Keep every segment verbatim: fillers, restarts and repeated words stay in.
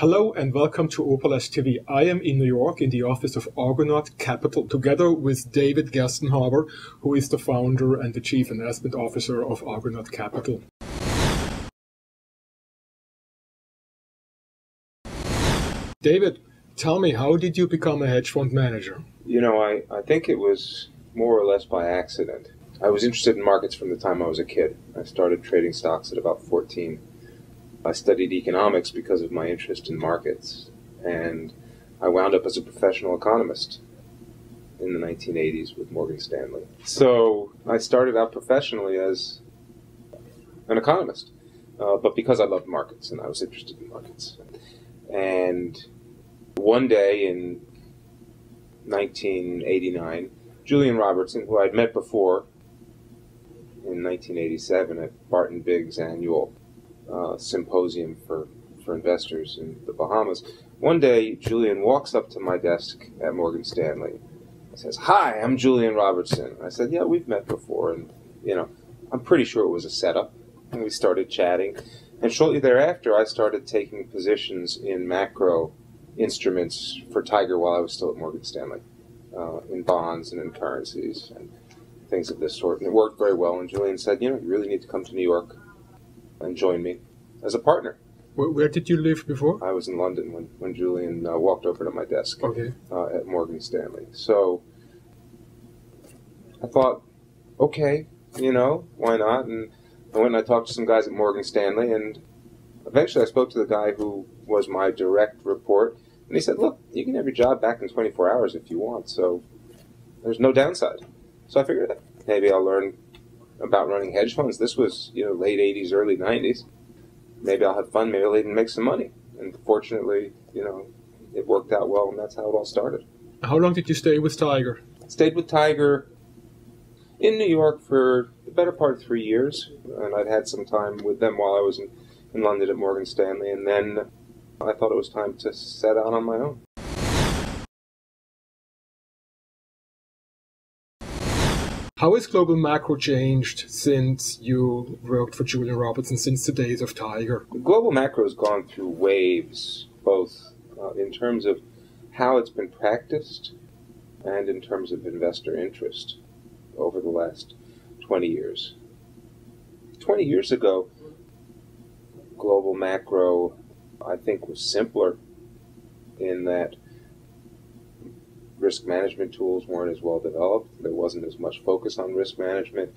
Hello and welcome to Opalesque T V. I am in New York in the office of Argonaut Capital together with David Gerstenhaber, who is the founder and the chief investment officer of Argonaut Capital. David, tell me, how did you become a hedge fund manager? You know, I, I think it was more or less by accident. I was interested in markets from the time I was a kid. I started trading stocks at about fourteen. I studied economics because of my interest in markets, and I wound up as a professional economist in the nineteen eighties with Morgan Stanley. So I started out professionally as an economist, uh, but because I loved markets and I was interested in markets. And one day in nineteen eighty-nine, Julian Robertson, who I'd met before in nineteen eighty-seven at Barton Biggs' annual Uh, symposium for, for investors in the Bahamas. One day, Julian walks up to my desk at Morgan Stanley and says, "Hi, I'm Julian Robertson." I said, "Yeah, we've met before," and, you know, I'm pretty sure it was a setup. And we started chatting, and shortly thereafter, I started taking positions in macro instruments for Tiger while I was still at Morgan Stanley, uh, in bonds and in currencies and things of this sort. And it worked very well, and Julian said, "You know, you really need to come to New York and join me as a partner." Where, where did you live before? I was in London when, when Julian uh, walked over to my desk okay. uh, at Morgan Stanley. So I thought, okay, you know, why not? And I went and I talked to some guys at Morgan Stanley, and eventually I spoke to the guy who was my direct report, and he said, "Look, you can have your job back in twenty-four hours if you want, so there's no downside." So I figured that maybe I'll learn about running hedge funds. This was, you know, late eighties, early nineties. Maybe I'll have fun, maybe I'll even make some money. And fortunately, you know, it worked out well, and that's how it all started. How long did you stay with Tiger? Stayed with Tiger in New York for the better part of three years, and I'd had some time with them while I was in, in London at Morgan Stanley, and then I thought it was time to set out on my own. How has Global Macro changed since you worked for Julian Robertson, since the days of Tiger? Global Macro has gone through waves, both uh, in terms of how it's been practiced and in terms of investor interest over the last twenty years. twenty years ago, Global Macro, I think, was simpler in that risk management tools weren't as well developed. There wasn't as much focus on risk management.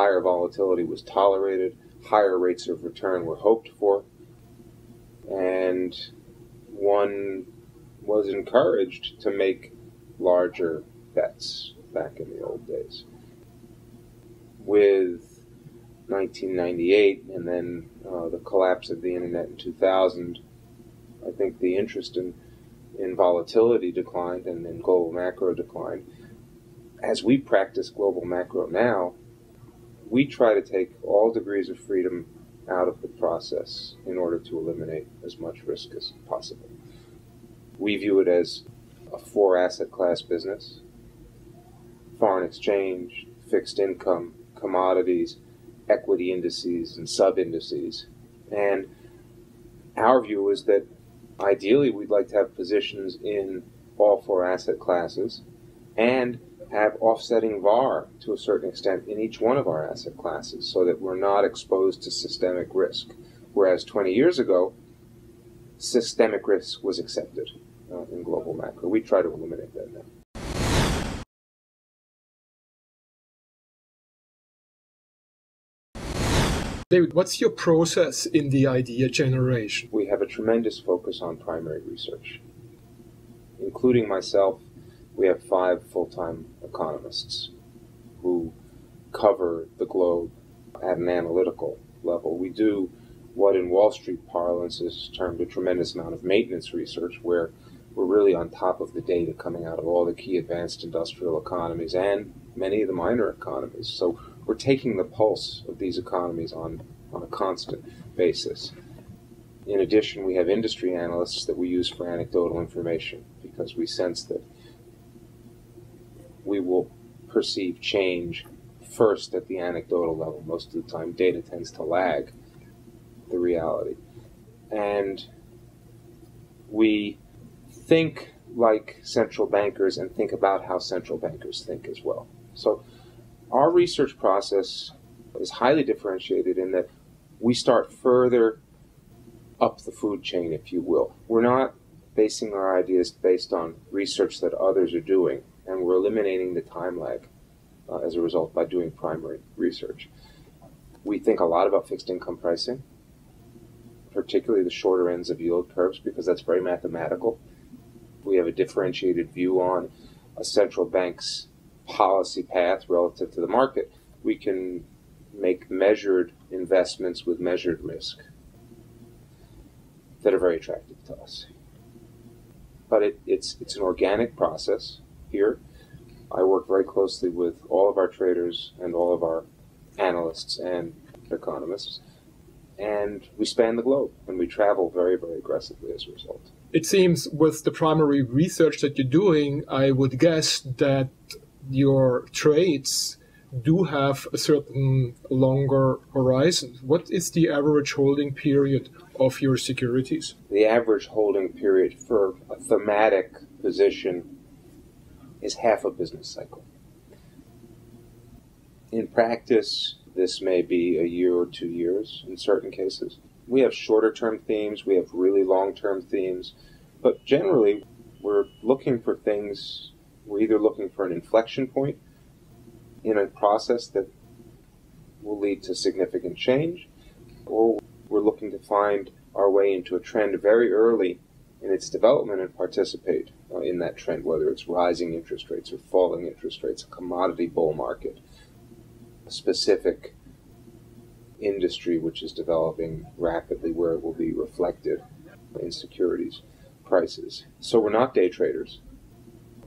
Higher volatility was tolerated. Higher rates of return were hoped for. And one was encouraged to make larger bets back in the old days. With nineteen ninety-eight and then uh, the collapse of the internet in two thousand, I think the interest in in volatility declined, and then Global Macro declined. As we practice Global Macro now, we try to take all degrees of freedom out of the process in order to eliminate as much risk as possible. We view it as a four asset class business: foreign exchange, fixed income, commodities, equity indices, and sub-indices. And our view is that ideally, we'd like to have positions in all four asset classes and have offsetting V A R to a certain extent in each one of our asset classes so that we're not exposed to systemic risk. Whereas twenty years ago, systemic risk was accepted uh, in Global Macro. We try to eliminate that now. David, what's your process in the idea generation? We have a tremendous focus on primary research. Including myself, we have five full-time economists who cover the globe at an analytical level. We do what in Wall Street parlance is termed a tremendous amount of maintenance research, where we're really on top of the data coming out of all the key advanced industrial economies and many of the minor economies. So we're taking the pulse of these economies on, on a constant basis. In addition, we have industry analysts that we use for anecdotal information because we sense that we will perceive change first at the anecdotal level. Most of the time, data tends to lag the reality. And we think like central bankers and think about how central bankers think as well. So our research process is highly differentiated in that we start further up the food chain, if you will. We're not basing our ideas based on research that others are doing, and we're eliminating the time lag uh, as a result by doing primary research. We think a lot about fixed income pricing, particularly the shorter ends of yield curves, because that's very mathematical. We have a differentiated view on a central bank's policy path relative to the market. We can make measured investments with measured risk that are very attractive to us. But it, it's, it's an organic process here. I work very closely with all of our traders and all of our analysts and economists, and we span the globe, and we travel very, very aggressively as a result. It seems with the primary research that you're doing, I would guess that your trades do have a certain longer horizon. What is the average holding period of your securities? The average holding period for a thematic position is half a business cycle. In practice, this may be a year or two years in certain cases. We have shorter-term themes, we have really long-term themes, but generally we're looking for things, we're either looking for an inflection point in a process that will lead to significant change, or we're looking to find our way into a trend very early in its development and participate uh, in that trend, whether it's rising interest rates or falling interest rates, a commodity bull market, a specific industry which is developing rapidly where it will be reflected in securities prices. So we're not day traders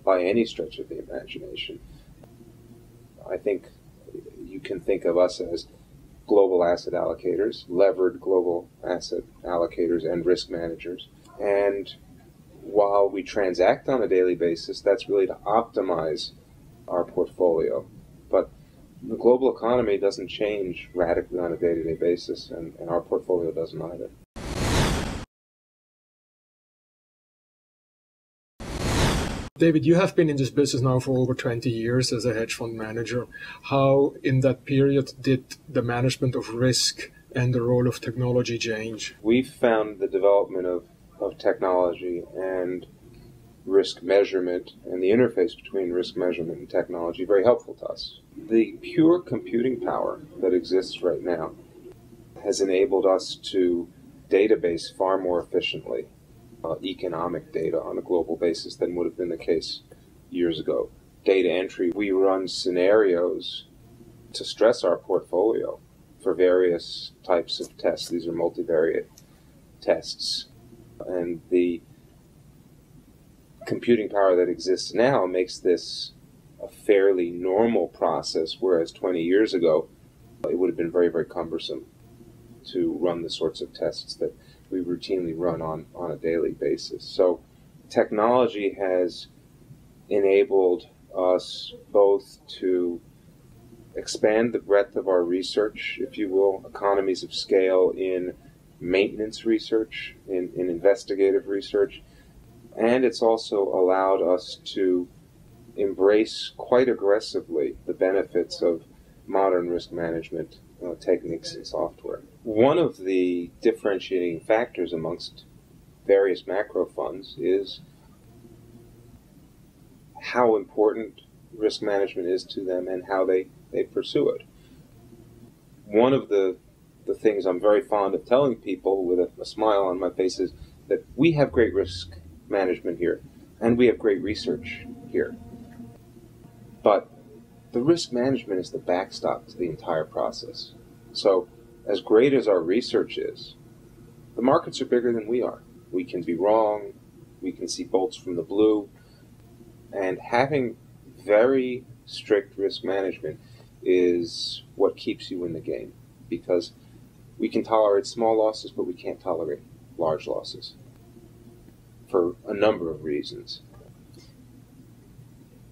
by any stretch of the imagination. I think you can think of us as global asset allocators, levered global asset allocators and risk managers. And while we transact on a daily basis, that's really to optimize our portfolio. But the global economy doesn't change radically on a day-to-day basis, and, and our portfolio doesn't either. David, you have been in this business now for over twenty years as a hedge fund manager. How, in that period, did the management of risk and the role of technology change? We've found the development of, of technology and risk measurement and the interface between risk measurement and technology very helpful to us. The pure computing power that exists right now has enabled us to database far more efficiently uh, economic data on a global basis than would have been the case years ago. Data entry, we run scenarios to stress our portfolio for various types of tests. These are multivariate tests, and the computing power that exists now makes this a fairly normal process, whereas twenty years ago it would have been very, very cumbersome to run the sorts of tests that we routinely run on, on a daily basis. So technology has enabled us both to expand the breadth of our research, if you will, economies of scale in maintenance research, in, in investigative research, and it's also allowed us to embrace quite aggressively the benefits of modern risk management uh, techniques and software. One of the differentiating factors amongst various macro funds is how important risk management is to them and how they, they pursue it. One of the, the things I'm very fond of telling people with a, a smile on my face is that we have great risk management here, and we have great research here. But the risk management is the backstop to the entire process. So as great as our research is, the markets are bigger than we are. We can be wrong, we can see bolts from the blue, and having very strict risk management is what keeps you in the game, because we can tolerate small losses, but we can't tolerate large losses for a number of reasons.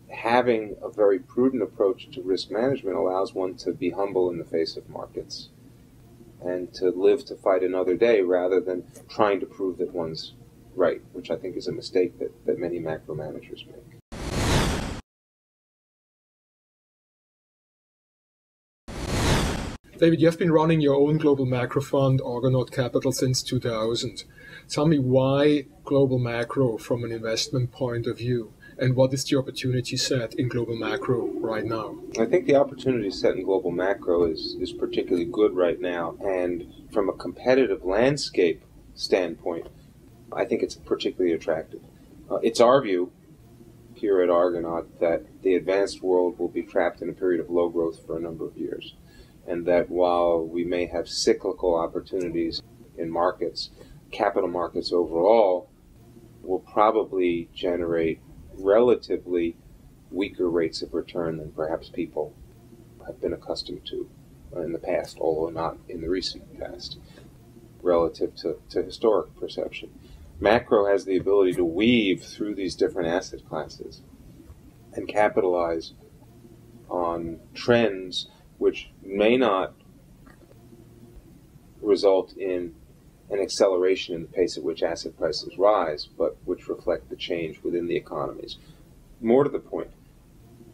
Having a very prudent approach to risk management allows one to be humble in the face of markets and to live to fight another day rather than trying to prove that one's right, which I think is a mistake that, that many macro managers make. David, you have been running your own global macro fund, Argonaut Capital, since two thousand. Tell me why global macro from an investment point of view, and what is the opportunity set in global macro right now? I think the opportunity set in global macro is, is particularly good right now. And from a competitive landscape standpoint, I think it's particularly attractive. Uh, it's our view here at Argonaut that the advanced world will be trapped in a period of low growth for a number of years. And that while we may have cyclical opportunities in markets, capital markets overall will probably generate relatively weaker rates of return than perhaps people have been accustomed to in the past, although not in the recent past, relative to, to historic perception. Macro has the ability to weave through these different asset classes and capitalize on trends which may not result in an acceleration in the pace at which asset prices rise, but which reflect the change within the economies. More to the point,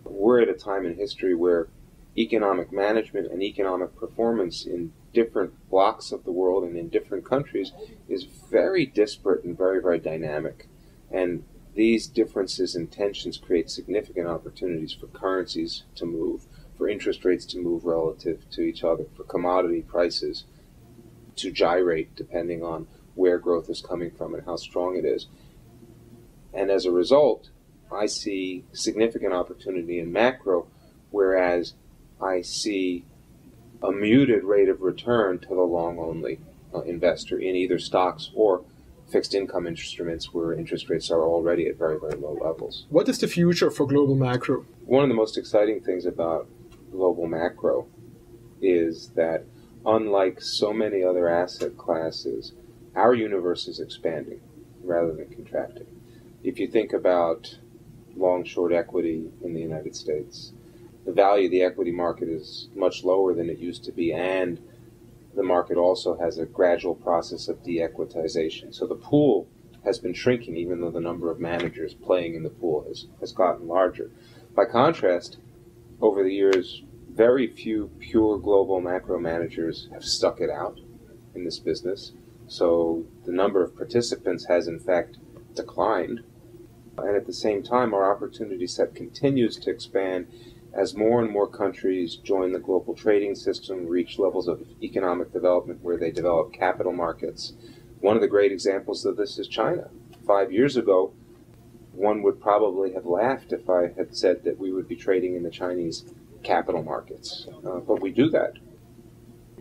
we're at a time in history where economic management and economic performance in different blocks of the world and in different countries is very disparate and very, very dynamic. And these differences and tensions create significant opportunities for currencies to move, for interest rates to move relative to each other, for commodity prices to gyrate depending on where growth is coming from and how strong it is. And as a result, I see significant opportunity in macro, whereas I see a muted rate of return to the long-only uh, investor in either stocks or fixed income instruments where interest rates are already at very, very low levels. What is the future for global macro? One of the most exciting things about global macro is that, unlike so many other asset classes, our universe is expanding rather than contracting. If you think about long-short equity in the United States, the value of the equity market is much lower than it used to be, and the market also has a gradual process of de-equitization. So the pool has been shrinking, even though the number of managers playing in the pool has, has gotten larger. By contrast, over the years, very few pure global macro managers have stuck it out in this business. So the number of participants has, in fact, declined. And at the same time, our opportunity set continues to expand as more and more countries join the global trading system, reach levels of economic development where they develop capital markets. One of the great examples of this is China. Five years ago, one would probably have laughed if I had said that we would be trading in the Chinese capital markets. Uh, but we do that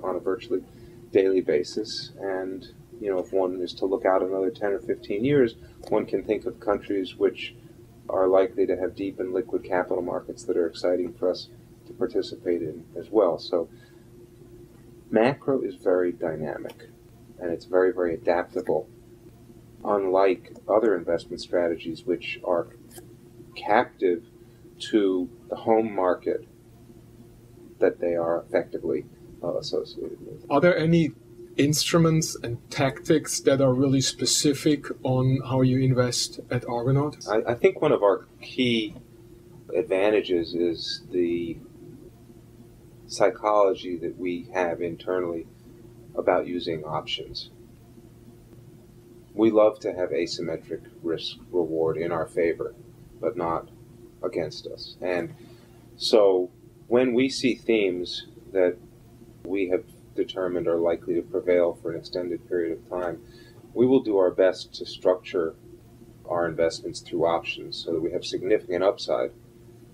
on a virtually daily basis. And, you know, if one is to look out another ten or fifteen years, one can think of countries which are likely to have deep and liquid capital markets that are exciting for us to participate in as well. So macro is very dynamic, and it's very, very adaptable, unlike other investment strategies which are captive to the home market that they are effectively uh, associated with. Are there any instruments and tactics that are really specific on how you invest at Argonaut? I, I think one of our key advantages is the psychology that we have internally about using options. We love to have asymmetric risk reward in our favor, but not against us. And so when we see themes that we have determined are likely to prevail for an extended period of time, we will do our best to structure our investments through options so that we have significant upside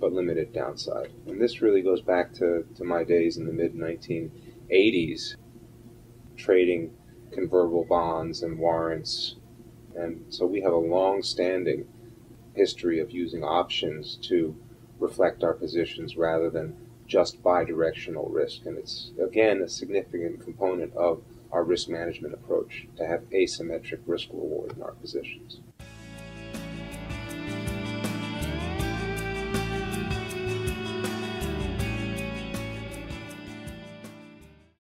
but limited downside. And this really goes back to, to my days in the mid nineteen eighties, trading convertible bonds and warrants. And so we have a long-standing history of using options to reflect our positions rather than just bidirectional risk. And it's, again, a significant component of our risk management approach to have asymmetric risk reward in our positions.